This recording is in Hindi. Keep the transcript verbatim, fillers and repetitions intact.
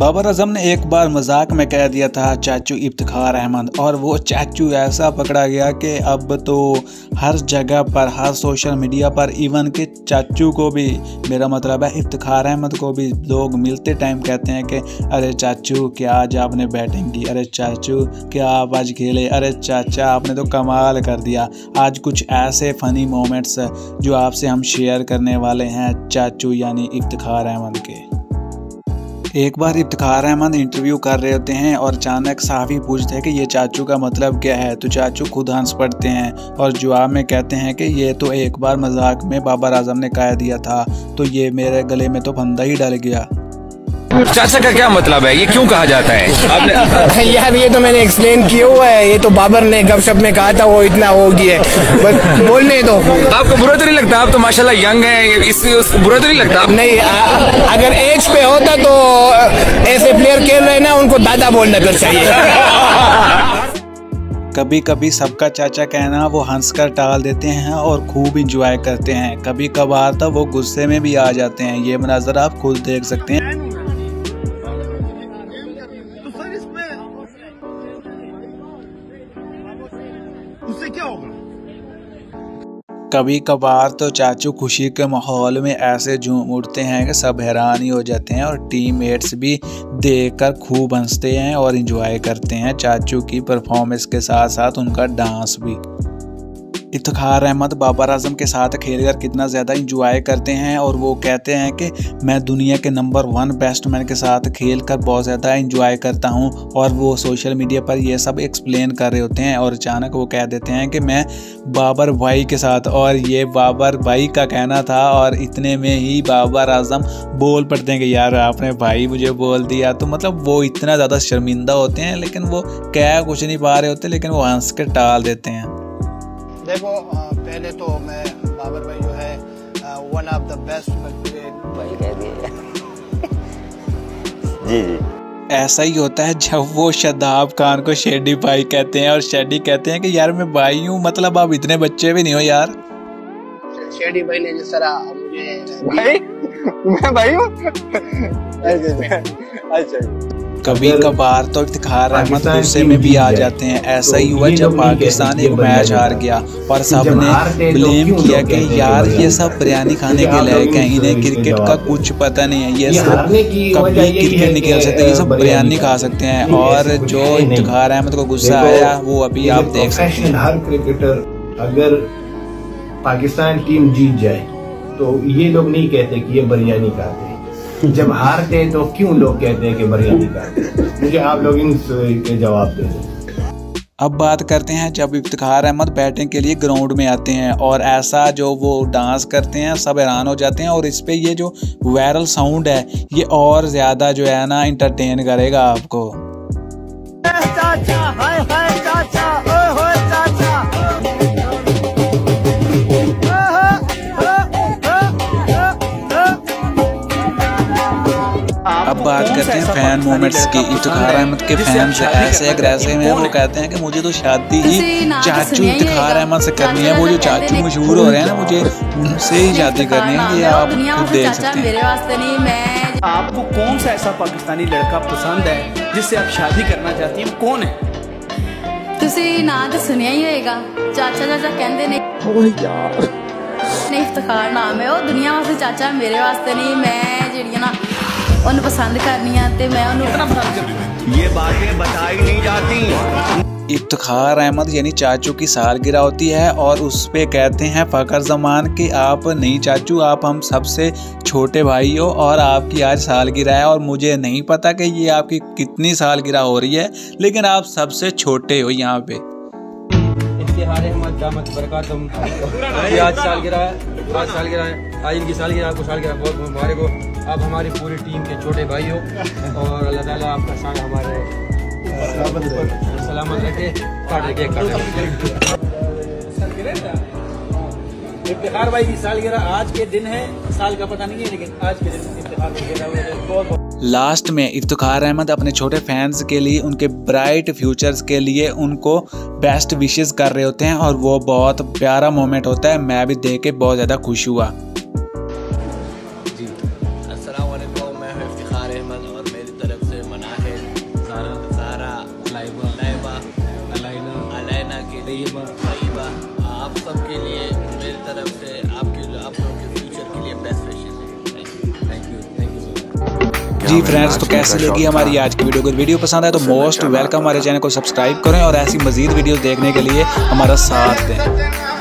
बाबर आजम ने एक बार मजाक में कह दिया था चाचू इफ्तिखार अहमद, और वो चाचू ऐसा पकड़ा गया कि अब तो हर जगह पर, हर सोशल मीडिया पर, इवन के चाचू को भी, मेरा मतलब है इफ्तिखार अहमद को भी, लोग मिलते टाइम कहते हैं कि अरे चाचू क्या आज आपने बैटिंग की, अरे चाचू क्या आप आज खेले, अरे चाचा आपने तो कमाल कर दिया। आज कुछ ऐसे फ़नी मोमेंट्स जो आपसे हम शेयर करने वाले हैं चाचू यानी इफ्तिखार अहमद के। एक बार इफ्तिखार अहमद इंटरव्यू कर रहे होते हैं और अचानक साहबी पूछते हैं कि ये चाचू का मतलब क्या है, तो चाचू खुद हंस पड़ते हैं और जवाब में कहते हैं कि ये तो एक बार मजाक में बाबर आजम ने कह दिया था, तो ये मेरे गले में तो फंदा ही डल गया। चाचा का क्या मतलब है, ये क्यों कहा जाता है आपने? यार ये तो मैंने एक्सप्लेन किया हुआ है, ये तो बाबर ने गपशप में कहा था, वो इतना हो गया है बस बोलने दो। आपको बुरा तो नहीं लगता? आप तो माशाल्लाह यंग हैं, इससे बुरा तो नहीं लगता? नहीं, आ, अगर एज पे होता तो ऐसे प्लेयर खेल रहे ना, उनको दादा बोलना फिर चाहिए। कभी कभी सबका चाचा कहना वो हंसकर टाल देते हैं और खूब इंजॉय करते हैं। कभी कभार तो वो गुस्से में भी आ जाते हैं, ये मनाजर आप खुद देख सकते हैं। उससे क्या होगा? कभी कभार तो चाचू खुशी के माहौल में ऐसे झूम उठते हैं कि सब हैरान ही हो जाते हैं, और टीममेट्स भी देखकर खूब हंसते हैं और एंजॉय करते हैं चाचू की परफॉर्मेंस के साथ साथ उनका डांस भी। इफ्तिखार अहमद बाबर आजम के साथ खेलकर कितना ज़्यादा इंजॉय करते हैं, और वो कहते हैं कि मैं दुनिया के नंबर वन बैट्समैन के साथ खेलकर बहुत ज़्यादा इंजॉय करता हूं, और वो सोशल मीडिया पर ये सब एक्सप्लेन कर रहे होते हैं और अचानक वो कह देते हैं कि मैं बाबर भाई के साथ, और ये बाबर भाई का कहना था। और इतने में ही बाबर आजम बोल पड़ते हैं कि यार आपने भाई मुझे बोल दिया, तो मतलब वो इतना ज़्यादा शर्मिंदा होते हैं, लेकिन वो कह कुछ नहीं पा रहे होते, लेकिन वो हंस के टाल देते हैं। देखो पहले तो मैं बाबर भाई जो है वन ऑफ द बेस्ट भाई कह दिया। जी जी ऐसा ही होता है जब वो शदाब खान को शेडी भाई कहते हैं, और शेडी कहते हैं कि यार मैं भाई हूँ, मतलब आप इतने बच्चे भी नहीं हो यार। शेडी भाई ने जिस तरह मुझे भाई मैं भाई हूँ। अच्छा कभी कभार तो इफ्तिखार अहमद गुस्से में भी आ जाते हैं। ऐसा ही हुआ जब पाकिस्तान एक मैच हार गया और सब ने ब्लेम किया कि यार ये सब बिरयानी खाने के लायक हैं, इन्हें क्रिकेट का कुछ पता नहीं है, ये सब कभी क्रिकेट नहीं खेल सकते, ये सब बिरयानी खा सकते हैं। और जो इफ्तिखार अहमद को गुस्सा आया वो अभी आप देख सकते हैं। हर क्रिकेटर अगर पाकिस्तान टीम जीत जाए तो ये लोग नहीं कहते कि ये बिरयानी खाते हैं, जब हारते तो क्यों लोग कहते हैं कि बिरयानी खाते। मुझे आप लोग इन के जवाब दे दो। अब बात करते हैं जब इफ्तिखार अहमद बैटिंग के लिए ग्राउंड में आते हैं, और ऐसा जो वो डांस करते हैं सब हैरान हो जाते हैं, और इस पे ये जो वायरल साउंड है ये और ज़्यादा जो है ना इंटरटेन करेगा आपको। अब बात करते हैं फैन मोमेंट्स की। इफ्तिखार अहमद के फैंस ऐसे अग्रेसिव हैं, वो कहते हैं कि मुझे तो शादी ही चाचू इफ्तिखार अहमद से करनी है। वो जो चाचू मशहूर हो रहे हैं ना, मुझे उनसे ही शादी करनी है, ये आप खुद देख सकते हैं। आपको कौन सा ऐसा पाकिस्तानी लड़का पसंद है जिससे आप शादी करना चाहती हैं, कौन है? तुसी ना तो सुनिया ही होगा, चाचा चाचा कहते नहीं, इफ्तिखार नाम है, वो दुनिया वास्ते चाचा मेरे वास्ते नहीं, मैं जिहड़ियां ना उन्हें पसंद करनी आते मैं उन्हें, ये बातें बताई नहीं जाती। इफ्तिखार अहमद यानी चाचू की सालगिरह होती है और उस पे कहते हैं फ़खर जमान कि आप नहीं चाचू, आप हम सबसे छोटे भाई हो और आपकी आज सालगिरह है, और मुझे नहीं पता कि ये आपकी कितनी सालगिरह हो रही है, लेकिन आप सबसे छोटे हो यहाँ पे। इफ्तिखार अहमद दामत बरकत तुम आज सालगिरह है, आज सालगिरह है, आज इनकी सालगिरह, आपको सालगिरह बहुत बहुत मुबारक हो। आप हमारी पूरी टीम के छोटे भाई हो और अल्लाह ताला आपका शान हमारे सलामत रखे। इफ्तिखार भाई की सालगिरह आज के दिन है, साल का पता नहीं है लेकिन आज के दिन इफ्तिखार भाई की। लास्ट में इफ्तिखार अहमद अपने छोटे फैंस के लिए, उनके ब्राइट फ्यूचर्स के लिए उनको बेस्ट विशेस कर रहे होते हैं, और वो बहुत प्यारा मोमेंट होता है। मैं भी देख के बहुत ज़्यादा खुश हुआ। जी अस्सलाम वालेकुम, मैं इफ्तिखार अहमद और मेरी तरफ से के तैयबा तैयबा आप सबके लिए मेरी तरफ से आपके आप लोगों के फ्यूचर के लिए बेस्ट विशेस है। Thank you thank you so much जी फ्रेंड्स। तो कैसी लगी हमारी आज की वीडियो? अगर वीडियो पसंद आए तो मोस्ट वेलकम हमारे चैनल को सब्सक्राइब करें और ऐसी मज़ीद वीडियो देखने के लिए हमारा साथ दें।